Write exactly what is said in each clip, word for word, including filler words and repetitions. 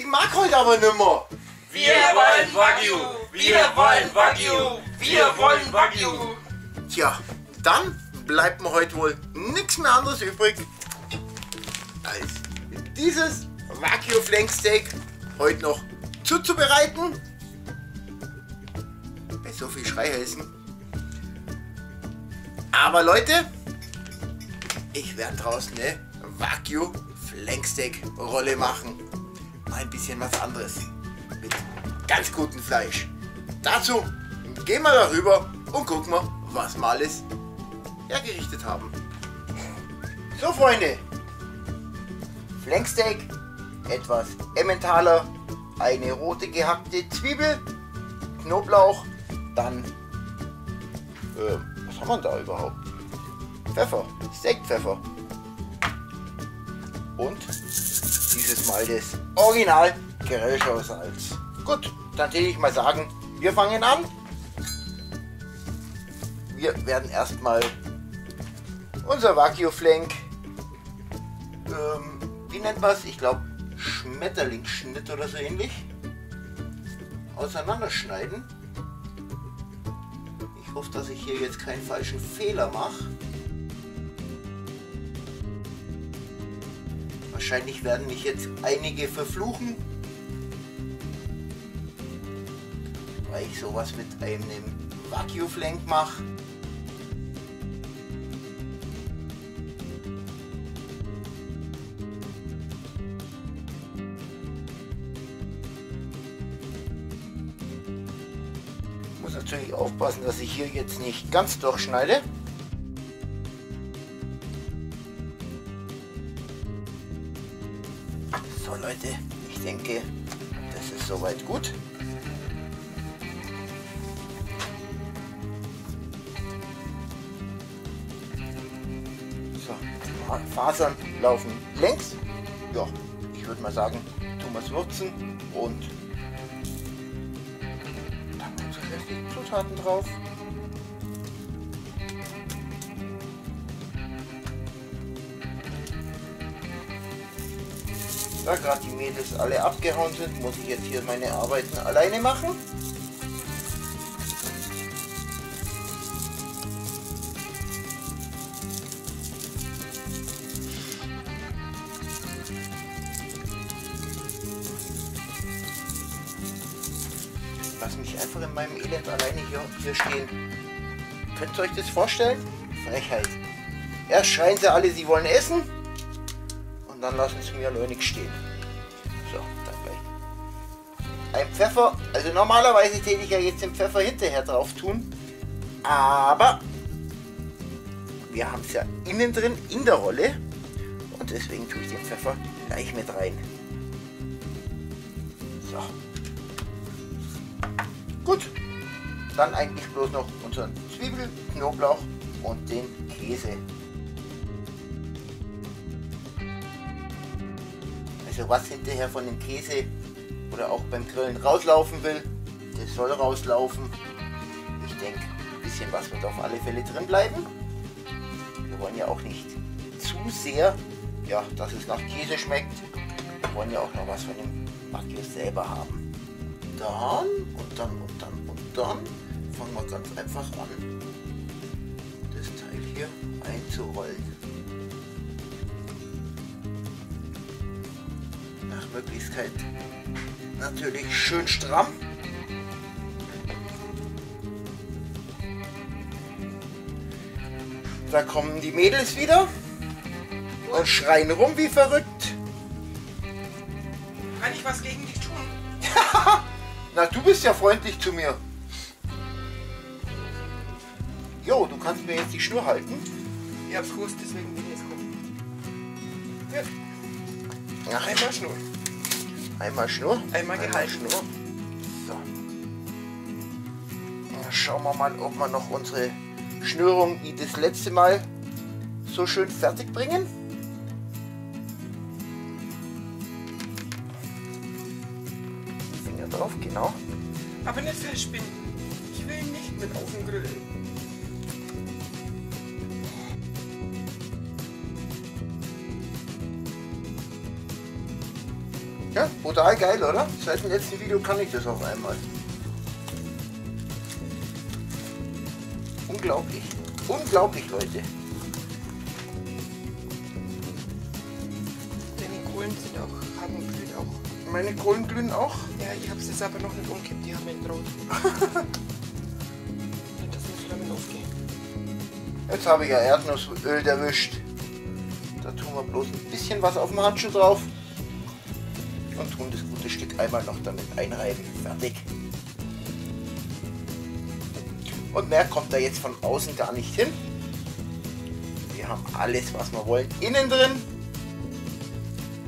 Ich mag heute aber nimmer. Wir wollen Wagyu. Wir wollen Wagyu. Wir wollen Wagyu. Tja, dann bleibt mir heute wohl nichts mehr anderes übrig, als dieses Wagyu Flank Steak heute noch zuzubereiten. Bei so viel Schreihälsen. Aber Leute, ich werde draußen eine Wagyu Flank Steak Rolle machen. Mal ein bisschen was anderes. Mit ganz gutem Fleisch. Dazu gehen wir darüber und gucken mal, was wir alles hergerichtet haben. So Freunde, Flank Steak, etwas Emmentaler, eine rote gehackte Zwiebel, Knoblauch, dann, äh, was haben wir da überhaupt? Pfeffer, Steakpfeffer und dieses Mal das Original Geröscher Salz. Gut, dann würde ich mal sagen, wir fangen an. Wir werden erstmal unser Wagyu Flank, ähm, wie nennt man es? Ich glaube Schmetterlingsschnitt oder so ähnlich, auseinanderschneiden. Ich hoffe, dass ich hier jetzt keinen falschen Fehler mache. Wahrscheinlich werden mich jetzt einige verfluchen, weil ich sowas mit einem Wagyu Flank mache. Ich muss natürlich aufpassen, dass ich hier jetzt nicht ganz durchschneide. So Leute, ich denke, das ist soweit gut. So, Fasern laufen längs. Ja, ich würde mal sagen, tun wir es würzen und Zutaten drauf. Da gerade die Mädels alle abgehauen sind, muss ich jetzt hier meine Arbeiten alleine machen. Lass mich einfach in meinem Elend alleine hier, hier stehen. Könnt ihr euch das vorstellen? Frechheit. Erst schreien sie alle, sie wollen essen. Und dann lassen sie mir alleinig stehen. So, dann gleich. Ein Pfeffer. Also normalerweise täte ich ja jetzt den Pfeffer hinterher drauf tun. Aber wir haben es ja innen drin in der Rolle. Und deswegen tue ich den Pfeffer gleich mit rein. So. Gut, dann eigentlich bloß noch unseren Zwiebel, Knoblauch und den Käse. Also was hinterher von dem Käse oder auch beim Grillen rauslaufen will, das soll rauslaufen. Ich denke, ein bisschen was wird auf alle Fälle drin bleiben. Wir wollen ja auch nicht zu sehr, ja, dass es nach Käse schmeckt. Wir wollen ja auch noch was von dem Wagyu selber haben. Dann und dann und dann und dann fangen wir ganz einfach an, das Teil hier einzurollen. Nach Möglichkeit natürlich schön stramm. Da kommen die Mädels wieder und schreien rum wie verrückt. Kann ich was gegen dich tun? Na, du bist ja freundlich zu mir. Jo, du kannst mir jetzt die Schnur halten. Ich hab's gewusst, deswegen bin ich jetzt gucken. Ja. Einmal Schnur. Einmal Schnur. Einmal gehalten. Einmal Schnur. So. Dann schauen wir mal, ob wir noch unsere Schnürung wie das letzte Mal so schön fertig bringen. Drauf, genau. Aber nicht festspinnen. Ich will nicht mit auf den Grill. Ja, brutal geil, oder? Seit dem letzten Video kann ich das auf einmal. Unglaublich. Unglaublich, Leute. Deine Kohlen sind auch, haben glühen auch. Meine Kohlen glühen auch? Ja, ich habe es jetzt aber noch nicht umgekippt, die haben in Rot. Nicht, dass die Flammen aufgehen. Jetzt habe ich ja Erdnussöl erwischt. Da tun wir bloß ein bisschen was auf dem Handschuh drauf. Und tun das gute Stück einmal noch damit einreiben. Fertig. Und mehr kommt da jetzt von außen gar nicht hin. Wir haben alles, was wir wollen, innen drin.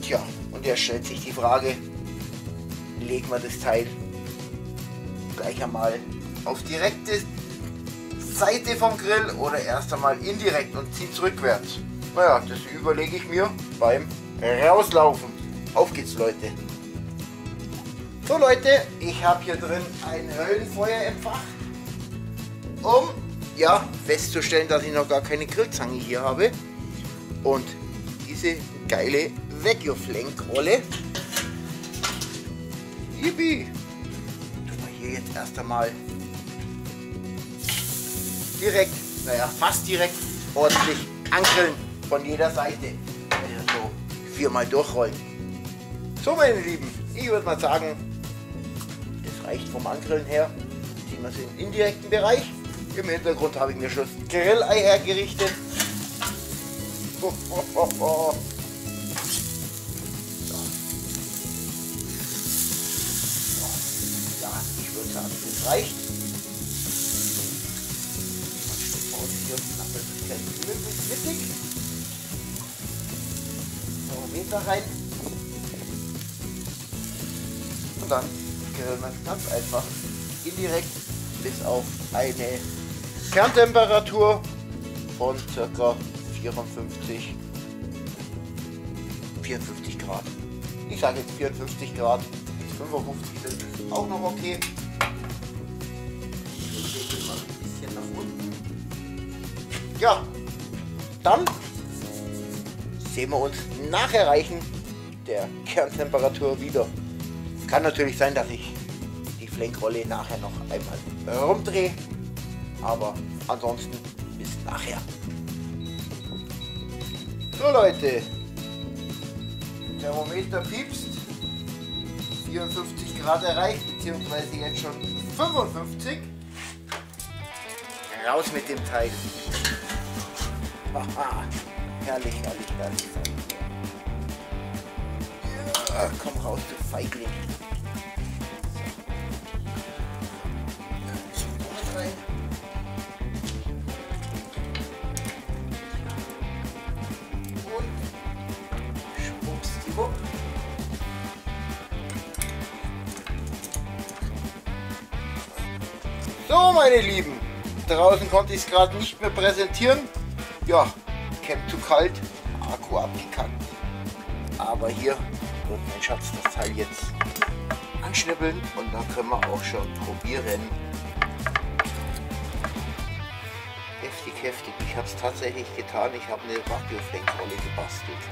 Tja, und jetzt stellt sich die Frage, legen wir das Teil gleich einmal auf direkte Seite vom Grill oder erst einmal indirekt und zieht rückwärts. Naja, das überlege ich mir beim Rauslaufen. Auf geht's, Leute. So, Leute, ich habe hier drin ein Höllenfeuer entfacht, um ja, festzustellen, dass ich noch gar keine Grillzange hier habe. Und diese geile Wagyu-Flankrolle. Yippie! Tun wir hier jetzt erst einmal direkt, naja, fast direkt ordentlich angrillen von jeder Seite. Also so viermal durchrollen. So, meine Lieben, ich würde mal sagen, das reicht vom Angrillen her. Ziehen wir es in den indirekten Bereich. Im Hintergrund habe ich mir schon das Grillei hergerichtet. Ho, ho, ho, ho. So. So. Ja, ich würde sagen, das reicht. Man steckt bei uns hier nach Möglichkeit möglichst mittig. Thermometer rein. Und dann grillen wir es ganz einfach indirekt bis auf eine Kerntemperatur von ca. vierundfünfzig, vierundfünfzig Grad. Ich sage jetzt vierundfünfzig Grad, fünfundfünfzig sind es auch noch okay. Ich drehe mal ein bisschen nach unten. Ja, dann sehen wir uns nach Erreichen der Kerntemperatur wieder. Kann natürlich sein, dass ich die Flankrolle nachher noch einmal rumdrehe, aber ansonsten bis nachher. So, Leute, Thermometer piepst, vierundfünfzig Grad erreicht, beziehungsweise jetzt schon fünfundfünfzig. Raus mit dem Teil. Haha, herrlich, herrlich, herrlich. Ja, komm raus, du Feigling. So, meine Lieben, draußen konnte ich es gerade nicht mehr präsentieren. Ja, Camp zu kalt, Akku abgekackt. Aber hier wird mein Schatz das Teil jetzt anschnippeln und dann können wir auch schon probieren. Heftig, heftig. Ich habe es tatsächlich getan. Ich habe eine Wagyu-Flankrolle gebastelt.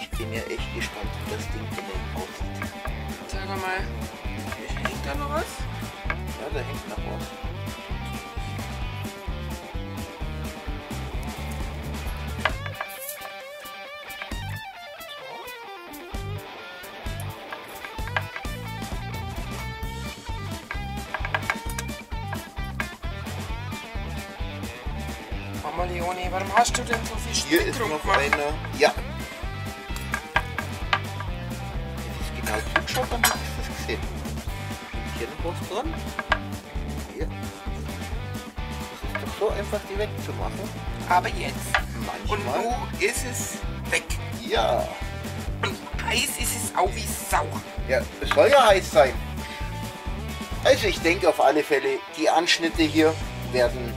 Ich bin ja echt gespannt, wie das Ding innen aussieht. Sag mal, hängt da noch was? Ja, da hängt noch was. Leonie, warum hast du denn so viel Speck? Hier ist noch einer. Ja. Das ist genau zugeschaut, dann habe ich das gesehen. Hier noch was dran. Hier. Das ist doch so einfach, die wegzumachen. Aber jetzt. Manchmal. Und wo ist es weg? Ja. Und heiß ist es auch wie Sau. Ja, es soll ja heiß sein. Also ich denke auf alle Fälle, die Anschnitte hier werden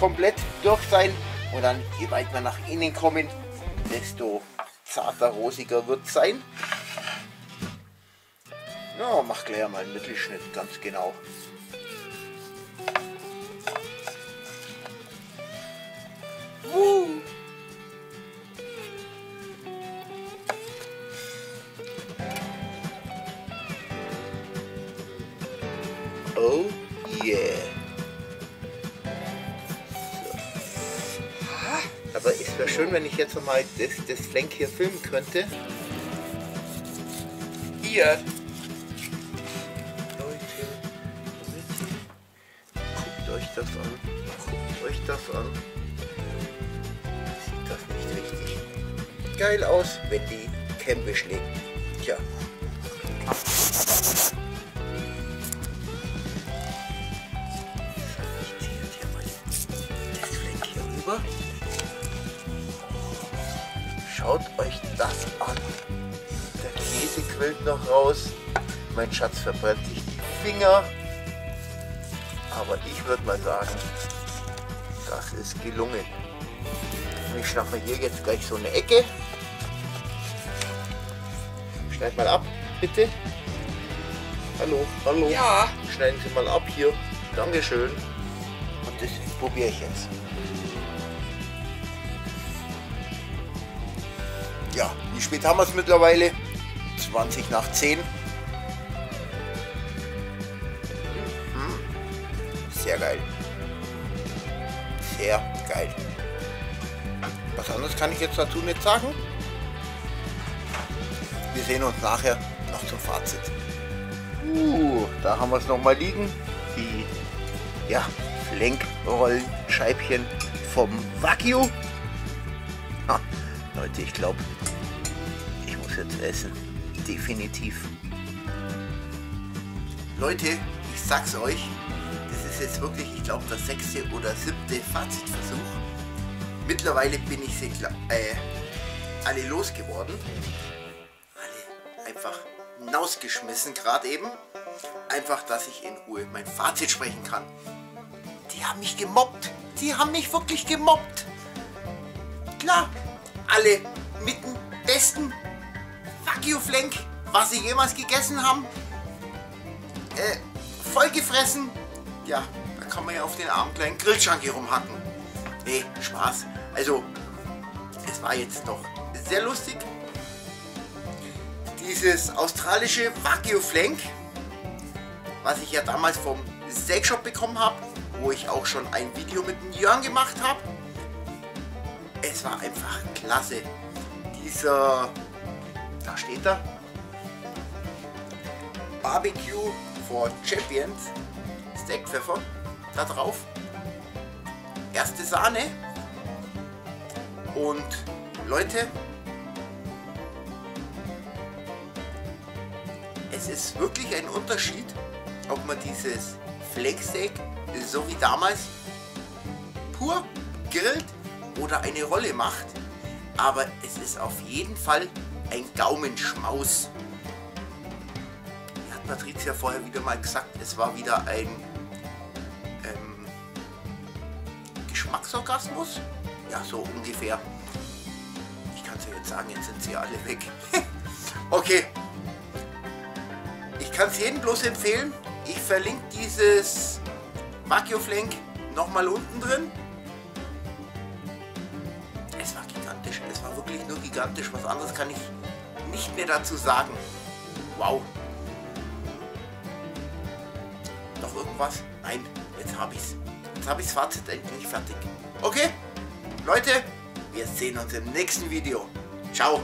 komplett durch sein und dann, je weit wir nach innen kommen, desto zarter, rosiger wird es sein. Ja, mach gleich mal einen Mittelschnitt, ganz genau. Uh. wäre schön, wenn ich jetzt mal das, das Flank hier filmen könnte. Hier. Leute, guckt euch das an. Guckt euch das an. Sieht das nicht richtig geil aus, wenn die Kämme schlägt? Tja. Schaut euch das an. Der Käse quillt noch raus. Mein Schatz verbrennt sich die Finger. Aber ich würde mal sagen, das ist gelungen. Ich schnappe hier jetzt gleich so eine Ecke. Schneid mal ab, bitte. Hallo, hallo. Ja. Schneiden Sie mal ab hier. Dankeschön. Und das probiere ich jetzt. Ja, wie spät haben wir es mittlerweile? zwanzig nach zehn. Hm, sehr geil. Sehr geil. Was anderes kann ich jetzt dazu nicht sagen. Wir sehen uns nachher noch zum Fazit. Uh, da haben wir es nochmal liegen. Die ja, Flankrollenscheibchen vom Wagyu. Ha, Leute, ich glaube, ich muss jetzt essen. Definitiv. Leute, ich sag's euch, das ist jetzt wirklich, ich glaube, der sechste oder siebte Fazitversuch. Mittlerweile bin ich sie äh, alle losgeworden. Alle einfach hinausgeschmissen gerade eben. Einfach, dass ich in Ruhe mein Fazit sprechen kann. Die haben mich gemobbt. Die haben mich wirklich gemobbt. Klar. Alle mit dem besten Wagyu-Flank, was sie jemals gegessen haben. Äh, vollgefressen. Ja, da kann man ja auf den armen kleinen Grillschrank hier rumhacken. Nee, Spaß. Also, es war jetzt doch sehr lustig. Dieses australische Wagyu-Flank, was ich ja damals vom Steakshop bekommen habe, wo ich auch schon ein Video mit dem Jörn gemacht habe. Es war einfach klasse. Dieser, da steht er, Barbecue for Champions Steakpfeffer da drauf. Erste Sahne. Und Leute, es ist wirklich ein Unterschied, ob man dieses Flank Steak so wie damals pur grillt oder eine Rolle macht, aber es ist auf jeden Fall ein Gaumenschmaus. Hat Patricia vorher wieder mal gesagt, es war wieder ein ähm, Geschmacksorgasmus? Ja, so ungefähr. Ich kann es ja jetzt sagen, jetzt sind sie alle weg. Okay. Ich kann es jedem bloß empfehlen. Ich verlinke dieses Wagyu Flank nochmal unten drin. Es war gigantisch, es war wirklich nur gigantisch, was anderes kann ich nicht mehr dazu sagen. Wow. Noch irgendwas? Nein, jetzt habe ich es. Jetzt habe ich das Fazit endlich fertig. Okay, Leute, wir sehen uns im nächsten Video. Ciao.